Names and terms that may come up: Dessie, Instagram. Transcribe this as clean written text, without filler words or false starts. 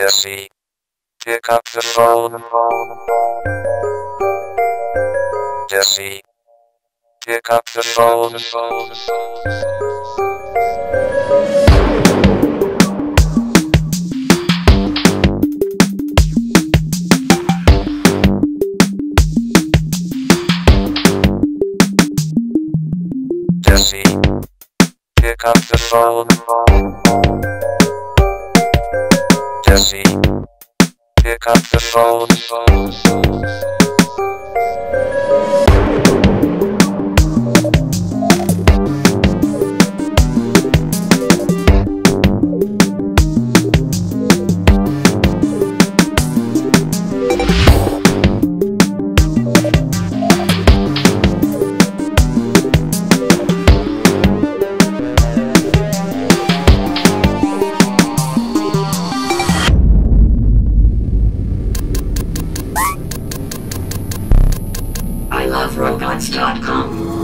Dessie. Pick up the phone. Dessie. Pick up the phone. Dessie. Pick up the phone. Dessie. Pick up the phone. Robots.com